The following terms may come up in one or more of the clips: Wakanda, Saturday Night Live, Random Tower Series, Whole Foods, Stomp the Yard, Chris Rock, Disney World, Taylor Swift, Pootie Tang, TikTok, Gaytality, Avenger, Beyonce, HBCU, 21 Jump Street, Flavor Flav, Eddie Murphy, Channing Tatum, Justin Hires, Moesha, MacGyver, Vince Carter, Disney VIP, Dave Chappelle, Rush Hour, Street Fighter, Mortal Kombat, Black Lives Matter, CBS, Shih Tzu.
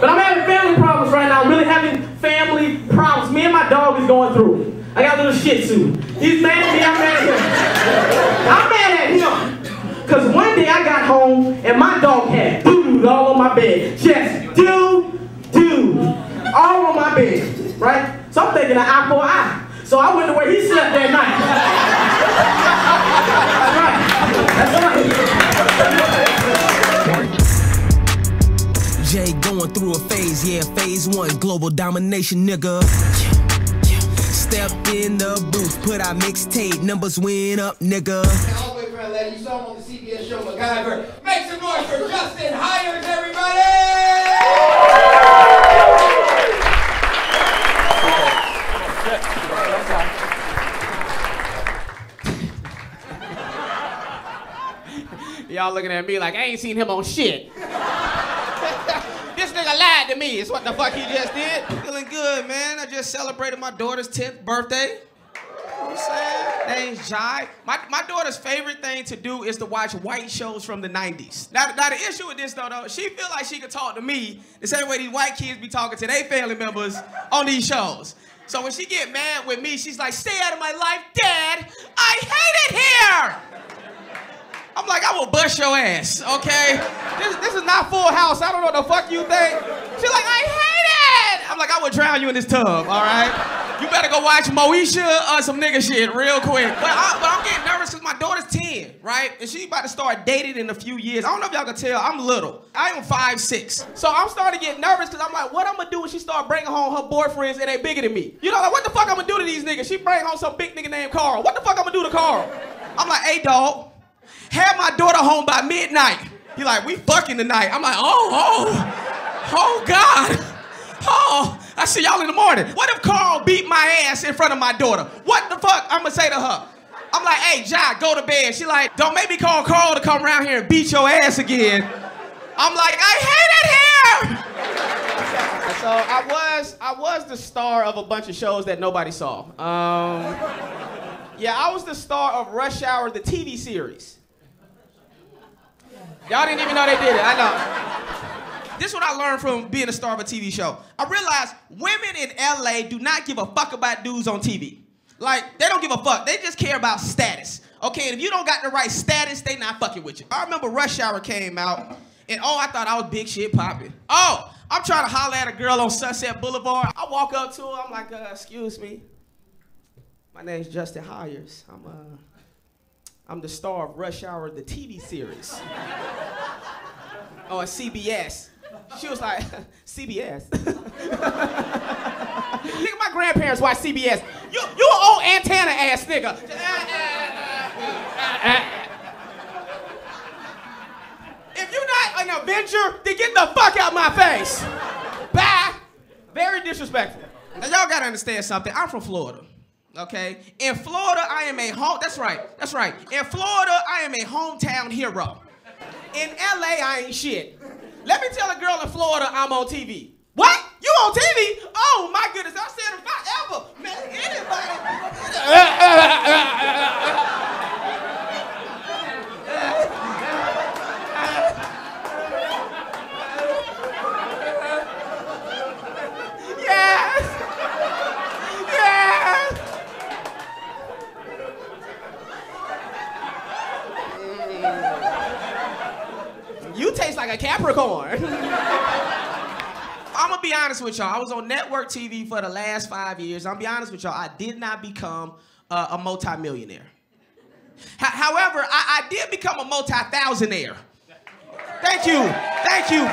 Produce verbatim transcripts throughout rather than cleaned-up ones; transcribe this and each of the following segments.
But I'm having family problems right now. I'm really having family problems. Me and my dog is going through. I got a little shih tzu. He's mad at me, I'm mad at him. I'm mad at him. Because one day I got home and my dog had doo-doo all on my bed. Just doo-doo all on my bed, right? So I'm thinking an eye for an eye. So I went to where he slept that night. That's right. That's right. Jay going through a phase, yeah, phase one, global domination, nigga. Yeah, yeah. Stepped in the booth, put out mixtape, numbers went up, nigga. All the way around, lady, you saw him on the C B S show, MacGyver. Make some noise for Justin Hires, everybody! Y'all looking at me like, I ain't seen him on shit. This nigga lied to me. It's what the fuck he just did. Feeling good, man. I just celebrated my daughter's tenth birthday. You know what I'm saying? Name's Jai. My, my daughter's favorite thing to do is to watch white shows from the nineties. Now, now the issue with this, though, though, she feel like she could talk to me the same way these white kids be talking to their family members on these shows. So when she get mad with me, she's like, stay out of my life, Dad. I hate it here. I'm like, I will bust your ass, okay? This, this is not Full House. I don't know what the fuck you think. She's like, I hate it. I'm like, I will drown you in this tub, all right? You better go watch Moesha or some nigga shit real quick. But, I, but I'm getting nervous because my daughter's ten, right? And she's about to start dating in a few years. I don't know if y'all can tell, I'm little. I am five six. So I'm starting to get nervous because I'm like, what I'm going to do when she start bringing home her boyfriends that ain't bigger than me? You know, like, what the fuck I'm going to do to these niggas? She bring home some big nigga named Carl. What the fuck I'm going to do to Carl? I'm like, hey, dog. Have my daughter home by midnight. He like, we fucking tonight. I'm like, oh, oh, oh God. Oh, I see y'all in the morning. What if Carl beat my ass in front of my daughter? What the fuck I'ma say to her? I'm like, hey, Jai, go to bed. She like, don't make me call Carl to come around here and beat your ass again. I'm like, I hate it here. So I was, I was the star of a bunch of shows that nobody saw. Um, yeah, I was the star of Rush Hour, the T V series. Y'all didn't even know they did it, I know. This is what I learned from being a star of a T V show. I realized women in L A do not give a fuck about dudes on T V. Like, they don't give a fuck. They just care about status. Okay, and if you don't got the right status, they not fucking with you. I remember Rush Hour came out, and oh, I thought I was big shit popping. Oh, I'm trying to holler at a girl on Sunset Boulevard. I walk up to her, I'm like, uh, excuse me. My name's Justin Hires. I'm, uh... I'm the star of Rush Hour, the T V series. Oh, at C B S. She was like, C B S? Nigga, my grandparents watch C B S. You, you an old antenna ass nigga. If you're not an Avenger, then get the fuck out my face. Bye. Very disrespectful. Now, y'all gotta understand something. I'm from Florida. Okay? In Florida, I am a home... That's right. That's right. In Florida, I am a hometown hero. In L A, I ain't shit. Let me tell a girl in Florida I'm on T V. What? You on T V? Oh, my goodness. I said if I ever met anybody... Yes! Yes! You taste like a Capricorn. I'm gonna be honest with y'all. I was on network T V for the last five years. I'm gonna be honest with y'all. I did not become uh, a multimillionaire. H however, I, I did become a multi-thousandaire. Thank you. Thank you.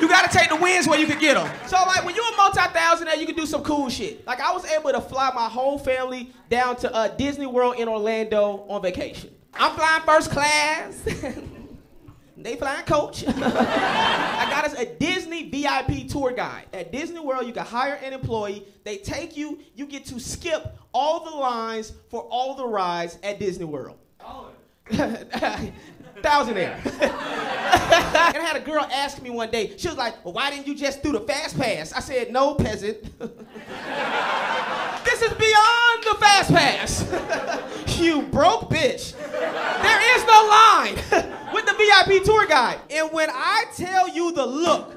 You gotta take the wins where you can get them. So like, when you're a multi-thousandaire, you can do some cool shit. Like, I was able to fly my whole family down to uh, Disney World in Orlando on vacation. I'm flying first class. They flying coach. I got us a Disney V I P tour guide. At Disney World, you can hire an employee. They take you. You get to skip all the lines for all the rides at Disney World. Dollar. Thousandaire. And I had a girl ask me one day. She was like, well, why didn't you just do the fast pass? I said, no, peasant. This is beyond the fast pass. You broke bitch. There is no line. With the V I P tour guide. And when I tell you the look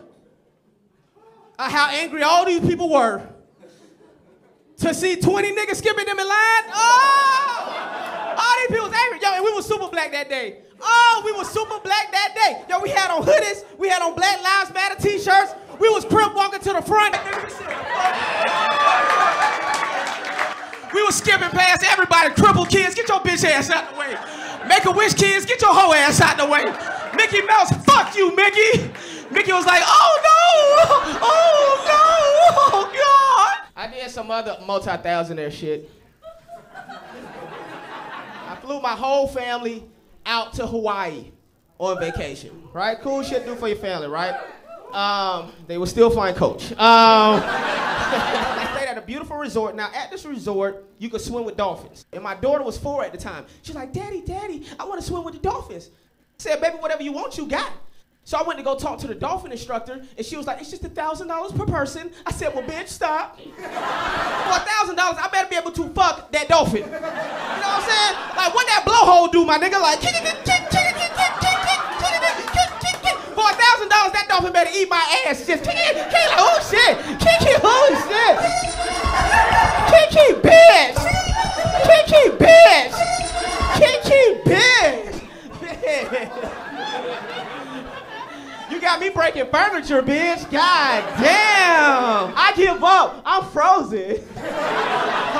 uh, how angry all these people were to see twenty niggas skipping them in line. Oh! All these people was angry. Yo, and we were super black that day. Oh, we were super black that day. Yo, we had on hoodies. We had on Black Lives Matter t-shirts. We was crip walking to the front. We was skipping past everybody. Crippled kids, get your bitch ass out the way. Make-A-Wish kids, get your hoe ass out the way. Mickey Mouse, fuck you, Mickey. Mickey was like, oh no, oh no, oh God. I did some other multi-thousandaire shit. I flew my whole family out to Hawaii on vacation, right? Cool shit to do for your family, right? Um, they were still flying coach. Um, I stayed at a beautiful resort. Now, at this resort, you could swim with dolphins. And my daughter was four at the time. She's like, Daddy, Daddy, I want to swim with the dolphins. I said, baby, whatever you want, you got it. So I went to go talk to the dolphin instructor, and she was like, it's just a thousand dollars per person. I said, well, bitch, stop. For a thousand dollars, I better be able to fuck that dolphin. You know what I'm saying? Like, what that blowhole do, my nigga? Like, for a thousand dollars, that dolphin better eat my ass. Just, Kiki, Kiki, like, oh, shit. Kiki, oh, shit. Kiki, bitch. Kiki, bitch. Kiki, bitch. You got me breaking furniture, bitch. God damn. I give up. I'm frozen.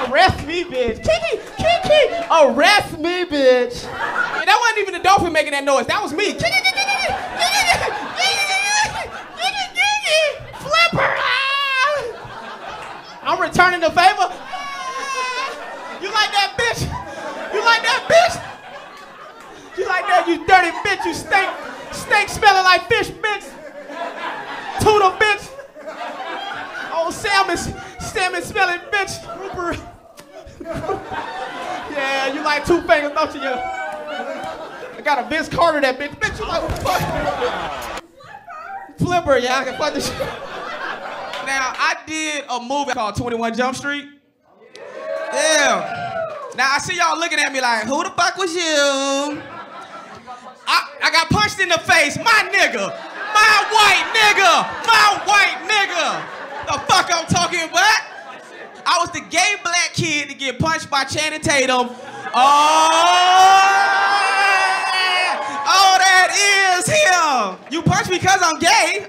Arrest me, bitch. Kiki, Kiki, arrest me, bitch. And that wasn't even the dolphin making that noise. That was me. Kiki, Kiki, Kiki, Kiki, Kiki, flipper. Ah. I'm returning the favor. Ah. You like that, bitch? You like that, bitch? You like that, you dirty bitch, you stink. Steak smelling like fish, bitch. Tuna, bitch. Old salmon, salmon smelling, bitch. Rupert. Yeah, you like two fingers, don't you? I got a Vince Carter, that bitch. Bitch, you like what the fuck? Flipper, yeah, I can fuck this shit. Now, I did a movie called twenty-one Jump Street. Yeah. Now, I see y'all looking at me like, who the fuck was you? I, I got punched in the face, my nigga, my white nigga, my white nigga. The fuck I'm talking about? I was the gay black kid to get punched by Channing Tatum. Oh, oh, that is him. You punched me because I'm gay.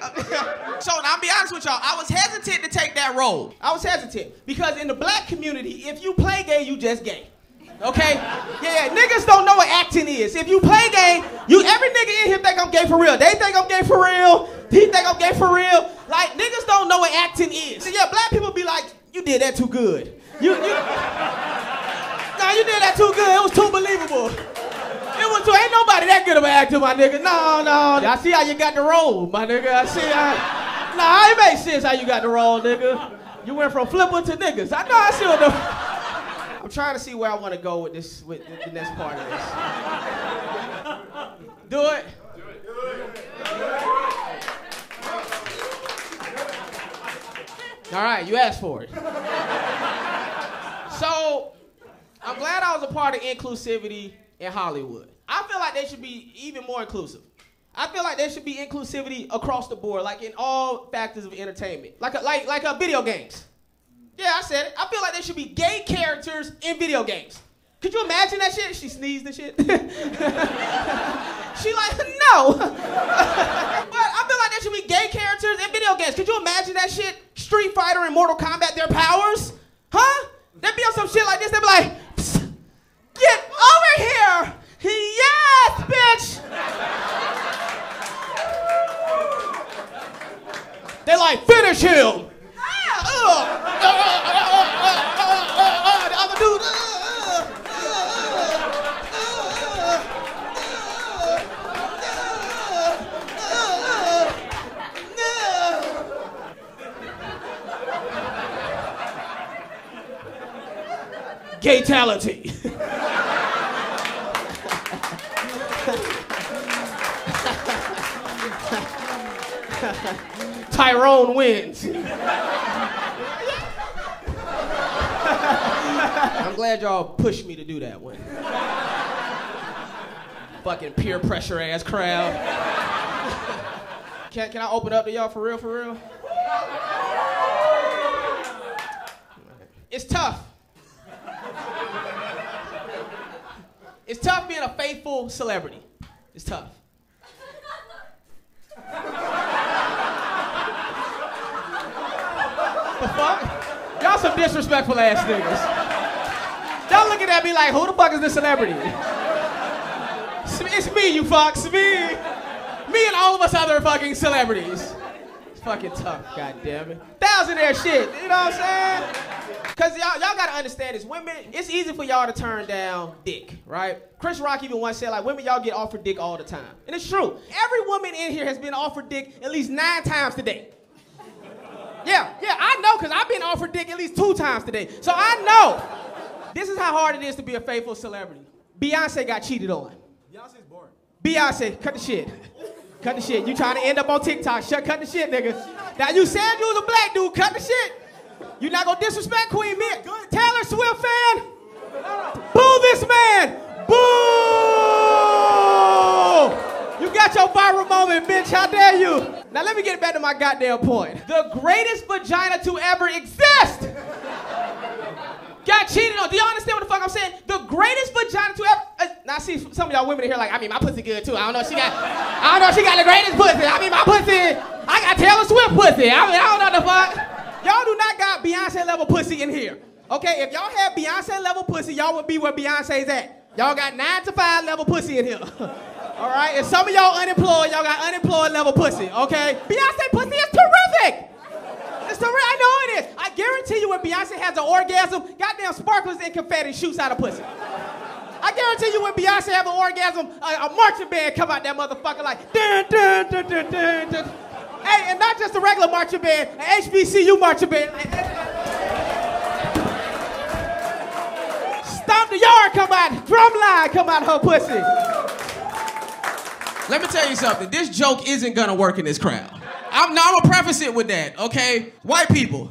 So I'll be honest with y'all, I was hesitant to take that role. I was hesitant because in the black community, if you play gay, you just gay. Okay? Yeah, yeah, niggas don't know what acting is. If you play gay, you every nigga in here think I'm gay for real. They think I'm gay for real. He think I'm gay for real. Like, niggas don't know what acting is. So yeah, black people be like, you did that too good. You, you, nah, you did that too good. It was too believable. It was too, ain't nobody that good of an actor, my nigga. No, no. I see how you got the role, my nigga. I see how, nah, it makes sense how you got the role, nigga. You went from flipper to niggas. I know, I see what the... I'm trying to see where I want to go with this, with the next part of this. Do it. Do it. Do it. Do it. All right, you asked for it. So, I'm glad I was a part of inclusivity in Hollywood. I feel like they should be even more inclusive. I feel like there should be inclusivity across the board, like in all factors of entertainment, like a, like like a video games. Yeah, I said it. I feel like there should be gay characters in video games. Could you imagine that shit? She sneezed and shit. She like, no. But I feel like there should be gay characters in video games. Could you imagine that shit? Street Fighter and Mortal Kombat, their powers? Huh? They'd be on some shit like this. They'd be like, psst, get over here. Yes, bitch. They like, finish him. Gaytality. Tyrone wins. I'm glad y'all pushed me to do that one. Fucking peer pressure ass crowd. Can, can I open up to y'all for real, for real? It's tough. It's tough being a faithful celebrity. It's tough. The fuck? Y'all some disrespectful ass niggas. Y'all looking at me like, who the fuck is this celebrity? It's me, you fucks. Me. Me and all of us other fucking celebrities. It's fucking tough, goddammit. Thousandaire shit, you know what I'm saying? Because y'all y'all gotta understand this. Women, it's easy for y'all to turn down dick, right? Chris Rock even once said, like, women, y'all get offered dick all the time. And it's true. Every woman in here has been offered dick at least nine times today. Yeah, yeah, I know, because I've been offered dick at least two times today. So I know. This is how hard it is to be a faithful celebrity. Beyonce got cheated on. Beyonce's boring. Beyonce, cut the shit. Cut the shit. You trying to end up on TikTok. Shut, cut the shit, nigga. Now, you said you was a black dude. Cut the shit. You not gonna disrespect Queen Mick. Taylor Swift fan. Boo this man. Boo! You got your viral moment, bitch. How dare you? Now let me get back to my goddamn point. The greatest vagina to ever exist got cheated on. Do y'all understand what the fuck I'm saying? The greatest vagina to ever... Uh, now I see some of y'all women in here like, I mean, my pussy good too. I don't know if she got... I don't know if she got the greatest pussy. I mean, my pussy... I got Taylor Swift pussy. I mean, I don't know the fuck. Y'all do not got Beyonce level pussy in here. Okay, if y'all had Beyonce level pussy, y'all would be where Beyonce's at. Y'all got nine to five level pussy in here. All right, if some of y'all unemployed, y'all got unemployed level pussy, okay? Beyonce pussy is terrific. It's terrific, I know it is. I guarantee you when Beyonce has an orgasm, goddamn sparklers and confetti shoots out of pussy. I guarantee you when Beyonce have an orgasm, a, a marching band come out that motherfucker like, dun, dun, dun, dun, dun, dun. Hey, and not just a regular marching band, an H B C U marching band. Stomp the Yard come out, drum line come out of her pussy. Let me tell you something, this joke isn't gonna work in this crowd. I'm, no, I'm gonna preface it with that, okay? White people.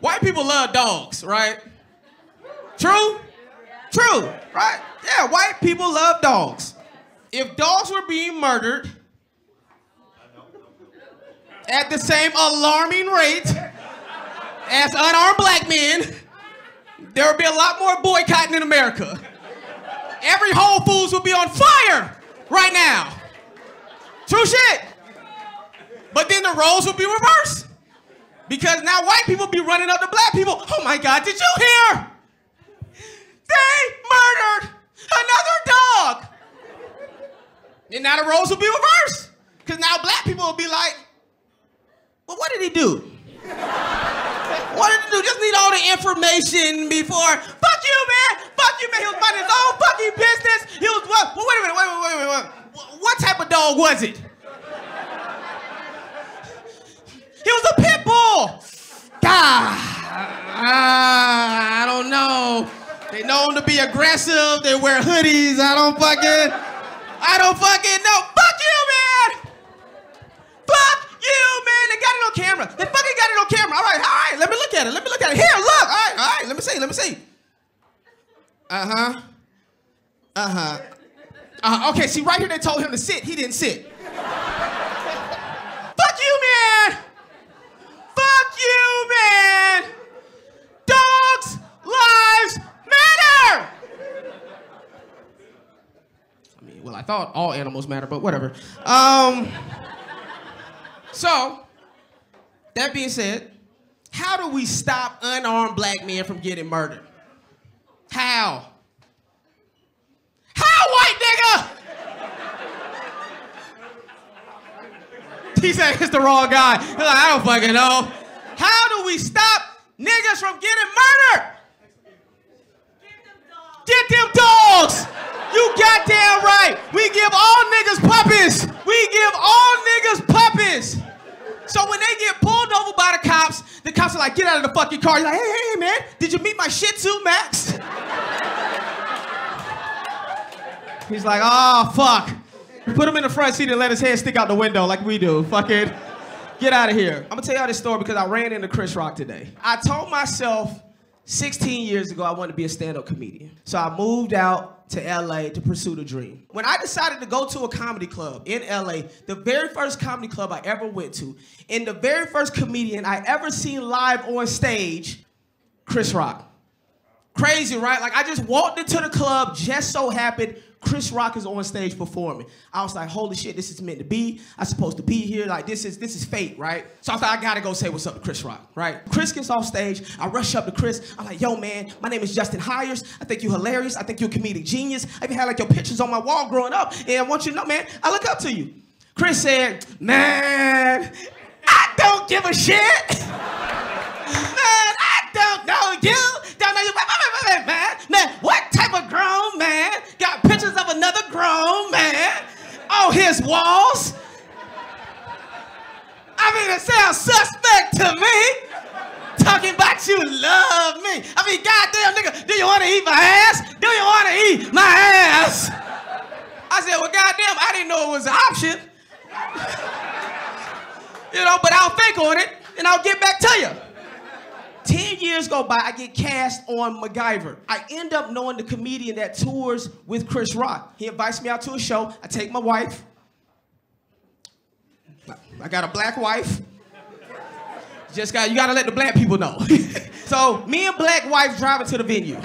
White people love dogs, right? True? True, right? Yeah, white people love dogs. If dogs were being murdered, at the same alarming rate as unarmed black men, there would be a lot more boycotting in America. Every Whole Foods would be on fire right now. True shit. But then the roles would be reversed because now white people be running up to black people. Oh my God, did you hear? They murdered another dog. And now the roles will be reversed because now black people will be like, well, what did he do? What did he do? Just need all the information before. Fuck you, man. Fuck you, man. He was minding his own fucking business. He was, well, wait a minute, wait, wait, wait, wait, wait. What type of dog was it? He was a pit bull. God, I, I don't know. They know him to be aggressive. They wear hoodies. I don't fucking. I don't fucking know. Fuck you, man! Fuck you, man! They got it on camera. They fucking got it on camera. All right, all right, let me look at it. Let me look at it. Here, look. All right, all right, let me see, let me see. Uh-huh. Uh-huh. Uh-huh. Okay, see, right here they told him to sit. He didn't sit. Fuck you, man! Fuck you, man! Dogs' lives matter! Well, I thought all animals matter, but whatever. Um, so, that being said, how do we stop unarmed black men from getting murdered? How? How, white nigga? He said it's the wrong guy. Like, I don't fucking know. How do we stop niggas from getting murdered? Get them dogs! Get them dogs! You goddamn right. We give all niggas puppies. We give all niggas puppies. So when they get pulled over by the cops, the cops are like, get out of the fucking car. You're like, hey, hey, hey, man. Did you meet my Shih Tzu, Max? He's like, oh, fuck. We put him in the front seat and let his head stick out the window like we do. Fuck it. Get out of here. I'm going to tell y'all this story because I ran into Chris Rock today. I told myself sixteen years ago, I wanted to be a stand-up comedian. So I moved out to L A to pursue the dream. When I decided to go to a comedy club in L A, the very first comedy club I ever went to, and the very first comedian I ever seen live on stage, Chris Rock. Crazy, right? Like, I just walked into the club, just so happened Chris Rock is on stage performing. I was like, holy shit, this is meant to be. I'm supposed to be here. Like, this is this is fate, right? So I was like, I gotta go say what's up to Chris Rock, right? Chris gets off stage. I rush up to Chris. I'm like, yo, man, my name is Justin Hires. I think you're hilarious. I think you're a comedic genius. I even had, like, your pictures on my wall growing up. And I want you to know, man, I look up to you. Chris said, man, I don't give a shit. Man, I don't know you. Don't know you. Man, man, man, what type of grown man got pictures of another grown man on his walls? I mean, it sounds suspect to me. Talking about you love me. I mean, goddamn nigga, do you want to eat my ass? Do you want to eat my ass? I said, well, goddamn, I didn't know it was an option. You know, but I'll think on it and I'll get back to you. Ten years go by, I get cast on MacGyver. I end up knowing the comedian that tours with Chris Rock. He invites me out to a show. I take my wife. I got a black wife. Just got, you gotta let the black people know. So me and black wife driving to the venue.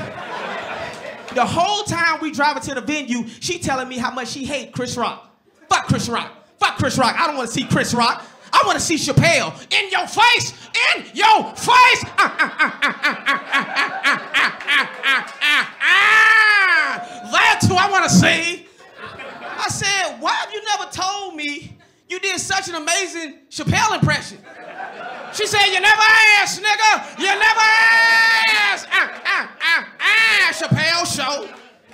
The whole time we driving to the venue, she telling me how much she hate Chris Rock. Fuck Chris Rock. Fuck Chris Rock. I don't wanna see Chris Rock. I want to see Chappelle in your face, in your face. Uh, uh, uh, uh, uh, uh, uh, uh, uh, uh. That's who I want to see. I said, why have you never told me you did such an amazing Chappelle impression? She said, you never asked, nigga. You never asked. Uh, uh, uh, uh, Chappelle show.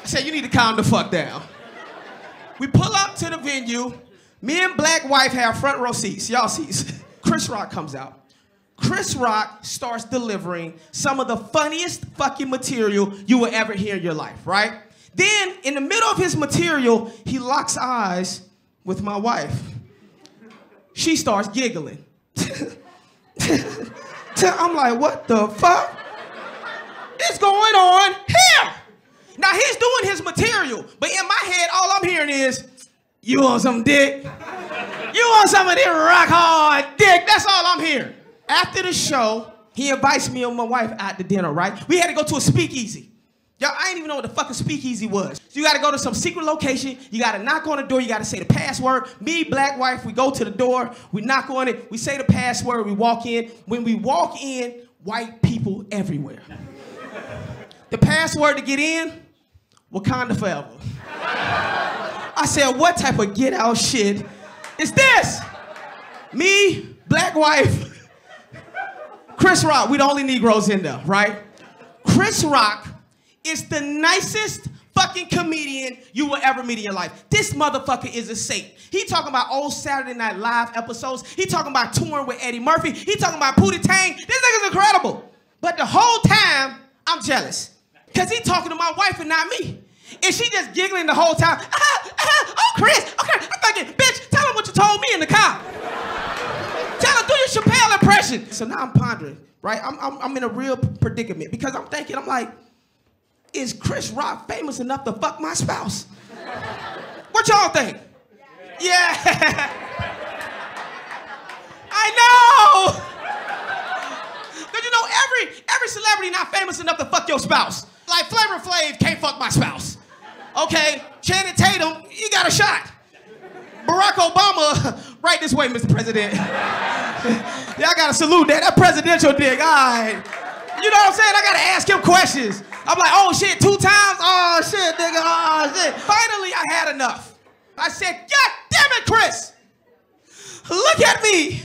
I said, you need to calm the fuck down. We pull up to the venue. Me and black wife have front row seats, y'all seats. Chris Rock comes out. Chris Rock starts delivering some of the funniest fucking material you will ever hear in your life, right? Then, in the middle of his material, he locks eyes with my wife. She starts giggling. I'm like, what the fuck is going on here? Now, he's doing his material, but in my head, all I'm hearing is, you want some dick? You want some of this rock hard dick? That's all I'm hearing. After the show, he invites me and my wife out to dinner, right? We had to go to a speakeasy. Y'all, I didn't even know what the fuck a speakeasy was. So you gotta go to some secret location, you gotta knock on the door, you gotta say the password. Me, black wife, we go to the door, we knock on it, we say the password, we walk in. When we walk in, white people everywhere. The password to get in, Wakanda forever. I said, what type of get out shit is this? Me, black wife, Chris Rock, we the only Negroes in there, right? Chris Rock is the nicest fucking comedian you will ever meet in your life. This motherfucker is a saint. He talking about old Saturday Night Live episodes. He talking about touring with Eddie Murphy. He talking about Pootie Tang. This nigga's incredible. But the whole time, I'm jealous. Cause he talking to my wife and not me. And she just giggling the whole time. Ah, ah, oh, Chris, okay, I'm thinking, bitch, tell him what you told me in the car. Tell him, do your Chappelle impression. So now I'm pondering, right? I'm, I'm, I'm in a real predicament because I'm thinking, I'm like, is Chris Rock famous enough to fuck my spouse? What y'all think? Yeah. yeah. I know. Because you know, every, every celebrity not famous enough to fuck your spouse. Like, Flavor Flav can't fuck my spouse. Okay, Channing Tatum, he got a shot. Barack Obama, right this way, Mister President. Y'all gotta salute that, that presidential dick, all right. You know what I'm saying? I gotta ask him questions. I'm like, oh shit, two times? Oh shit, nigga, oh shit. Finally, I had enough. I said, God damn it, Chris. Look at me.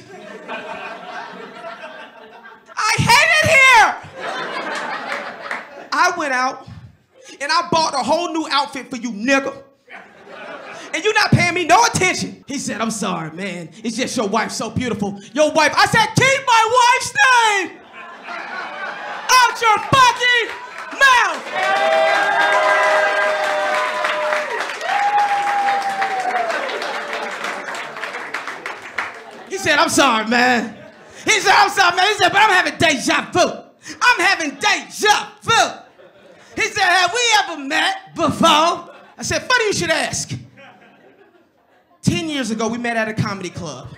I hate it here. I went out and I bought a whole new outfit for you, nigga. And you not paying me no attention. He said, I'm sorry, man. It's just your wife's so beautiful. Your wife. I said, keep my wife's name out your fucking mouth. He said, I'm sorry, man. He said, I'm sorry, man. He said, but I'm having deja vu. I'm having deja vu. He said, have we ever met before? I said, funny you should ask. Ten years ago, we met at a comedy club.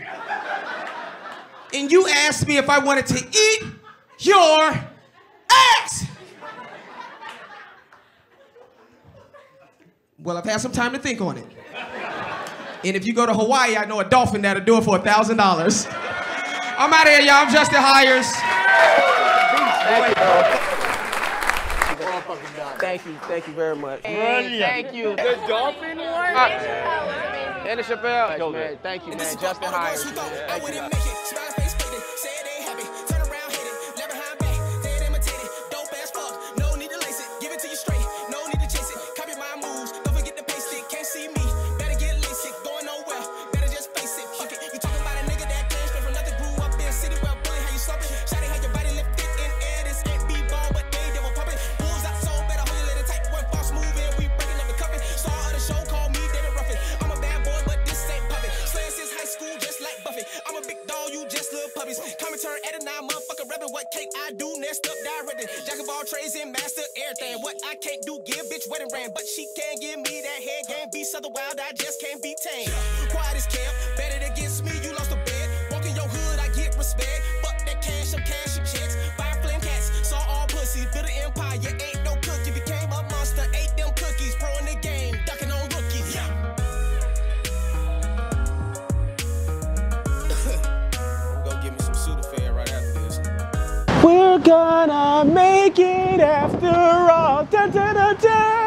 And you asked me if I wanted to eat your ass. Well, I've had some time to think on it. And if you go to Hawaii, I know a dolphin that'll do it for a thousand dollars. I'm out of here, y'all. I'm Justin Hires. Thank you. Thank you very much. Hey, thank you. The dolphin one? Uh, Eddie Chappelle. Yo, man. Thank you, man. Justin Hires. Yeah, gonna make it after all. Dun, dun, dun, dun.